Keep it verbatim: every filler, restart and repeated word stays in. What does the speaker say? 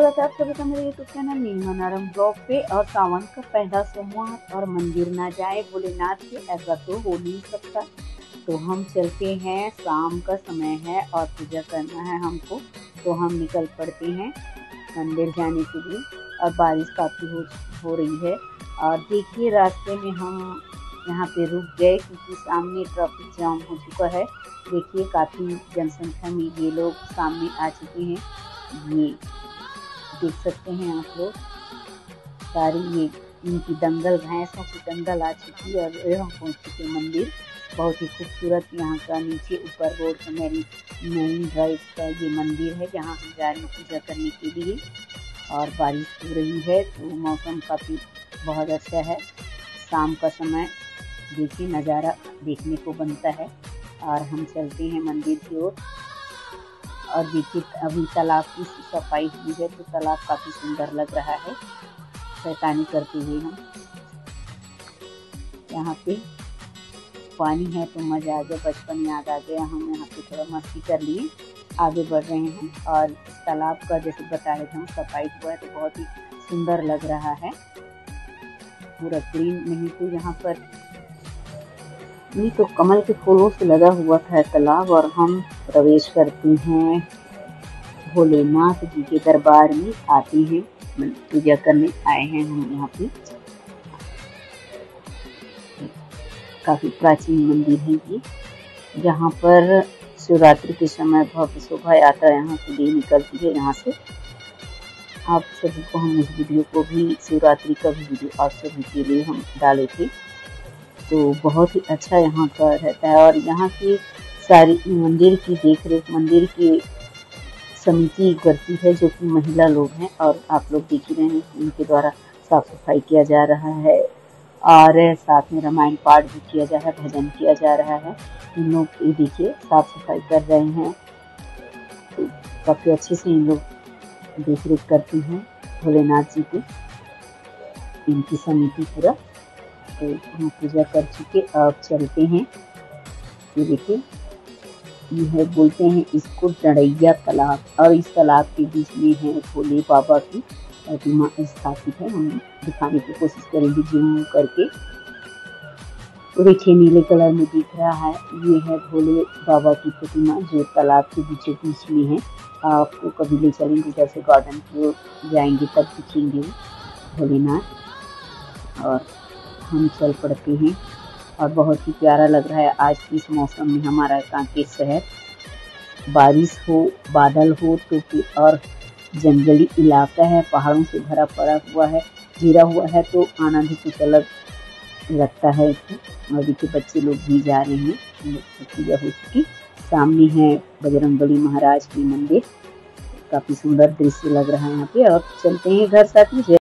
स्वागत है आप सभी का मेरे YouTube channel Neema Narang blog पे। और सावन का पहला सोमवार और मंदिर ना जाए भोलेनाथ के, ऐसा तो हो नहीं सकता। तो हम चलते हैं, शाम का समय है और पूजा करना है हमको, तो हम निकल पड़ते हैं मंदिर जाने के लिए। और बारिश काफ़ी हो, हो रही है। और देखिए रास्ते में हम यहाँ पे रुक गए क्योंकि सामने ट्रैफिक जाम हो चुका है। देखिए काफ़ी जनसंख्या में ये लोग सामने आ चुके हैं, ये देख सकते हैं आप लोग। सारी ये इनकी दंगल, भैंसों की दंगल आ चुकी है और यहाँ पहुँच चुके मंदिर। बहुत ही खूबसूरत यहाँ का नीचे ऊपर रोड पर मेरी मेन ड्राइव का ये मंदिर है जहाँ हम जा रहे हैं पूजा करने के लिए। और बारिश हो रही है तो मौसम काफ़ी बहुत अच्छा है। शाम का समय देखिए नज़ारा देखने को बनता है। और हम चलते हैं मंदिर की ओर। और देखिए अभी तालाब की सफाई हुई है तो तालाब काफ़ी सुंदर लग रहा है। शैतानी करते हुए हम यहाँ पे पानी है तो मज़ा आ गया, बचपन याद आ गया। हम यहाँ पे थोड़ा मस्ती कर लिए, आगे बढ़ रहे हैं। और तालाब का जैसे बता रहे थे हम सफाई हुआ है तो बहुत ही सुंदर लग रहा है, पूरा ग्रीन। नहीं तो यहाँ पर ये तो कमल के फूलों से लगा हुआ था तालाब। और हम प्रवेश करते हैं भोलेनाथ जी के दरबार में, आते हैं पूजा करने आए हैं हम यहाँ पे। काफ़ी प्राचीन मंदिर है ये, जहाँ पर शिवरात्रि के समय भव्य शोभा यात्रा यहाँ से भी निकलती है। यहाँ से आप सभी को हम उस वीडियो को भी, शिवरात्रि का भी वीडियो आप सभी के लिए हम डाले थे। तो बहुत ही अच्छा यहाँ का रहता है। और यहाँ की सारी मंदिर की देखरेख मंदिर की समिति करती है जो कि महिला लोग हैं। और आप लोग देख ही रहे हैं उनके द्वारा साफ सफाई किया जा रहा है और साथ में रामायण पाठ भी किया जा रहा है, भजन किया जा रहा है। इन लोग ये देखिए साफ सफाई कर रहे हैं, काफ़ी अच्छे से इन लोग देख रेख करती हैं भोलेनाथ जी की, इनकी समिति पूरा। तो हम पूजा कर चुके, अब चलते हैं। ये देखिए ये है, बोलते हैं इसको डड़ैया तालाब। और इस तालाब के बीच में है भोले बाबा की प्रतिमा स्थापित है। हम दिखाने की कोशिश करेंगे जूम करके। तो देखिए नीले कलर में दिख रहा है, ये है भोले बाबा की प्रतिमा जो तालाब के बीचों बीच में है। आपको कभी ले चलेंगे, जैसे गार्डन की ओर जाएंगे तब दिखेंगे भोलेनाथ। और हम चल पड़ते हैं और बहुत ही प्यारा लग रहा है आज इस मौसम में हमारा कांकेर शहर। बारिश हो, बादल हो तो फिर, और जंगली इलाका है, पहाड़ों से भरा पड़ा हुआ है, घिरा हुआ है, तो आनंद ही कुछ अलग लगता है इसको। और देखिए बच्चे लोग भी जा रहे हैं, पूजा हो चुकी। सामने है बजरंगबली महाराज की मंदिर, काफ़ी सुंदर दृश्य लग रहा है यहाँ पे। और चलते हैं घर साथ में।